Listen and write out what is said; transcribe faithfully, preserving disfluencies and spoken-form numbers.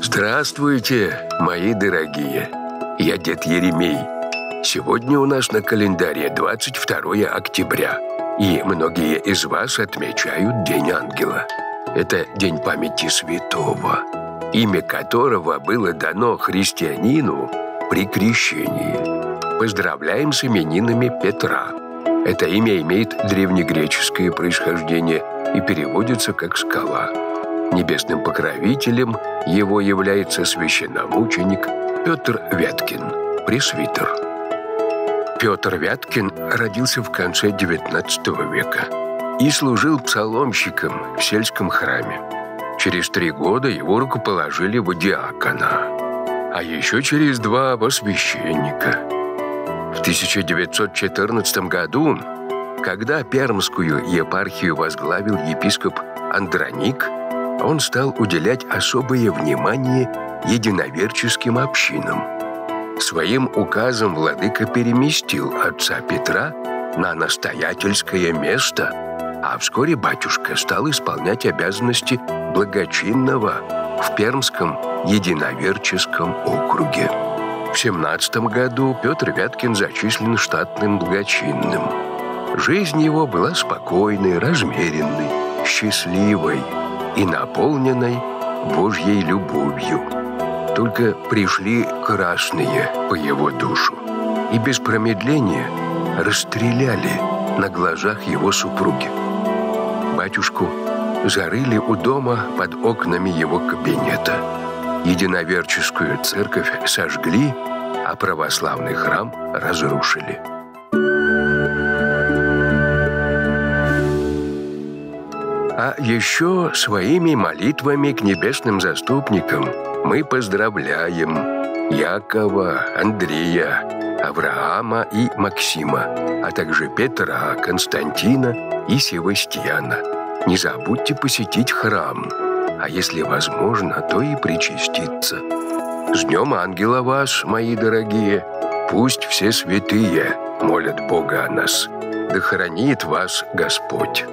Здравствуйте, мои дорогие! Я дед Еремей. Сегодня у нас на календаре двадцать второе октября, и многие из вас отмечают День Ангела. Это день памяти святого, имя которого было дано христианину при крещении. Поздравляем с именинами Петра. Это имя имеет древнегреческое происхождение и переводится как «скала». Небесным покровителем его является священномученик Петр Вяткин, пресвитер. Петр Вяткин родился в конце девятнадцатого века и служил псаломщиком в сельском храме. Через три года его рукоположили в диакона, а еще через два – во священника. В тысяча девятьсот четырнадцатом году, когда Пермскую епархию возглавил епископ Андроник, он стал уделять особое внимание единоверческим общинам. Своим указом владыка переместил отца Петра на настоятельское место, а вскоре батюшка стал исполнять обязанности благочинного в Пермском единоверческом округе. В семнадцатом году Петр Вяткин зачислен штатным благочинным. Жизнь его была спокойной, размеренной, счастливой и наполненной Божьей любовью. Только пришли красные по его душу и без промедления расстреляли на глазах его супруги. Батюшку зарыли у дома под окнами его кабинета. Единоверческую церковь сожгли, а православный храм разрушили. А еще своими молитвами к небесным заступникам мы поздравляем Якова, Андрея, Авраама и Максима, а также Петра, Константина и Севастьяна. Не забудьте посетить храм, а если возможно, то и причаститься. С Днем Ангела вас, мои дорогие! Пусть все святые молят Бога о нас, да хранит вас Господь!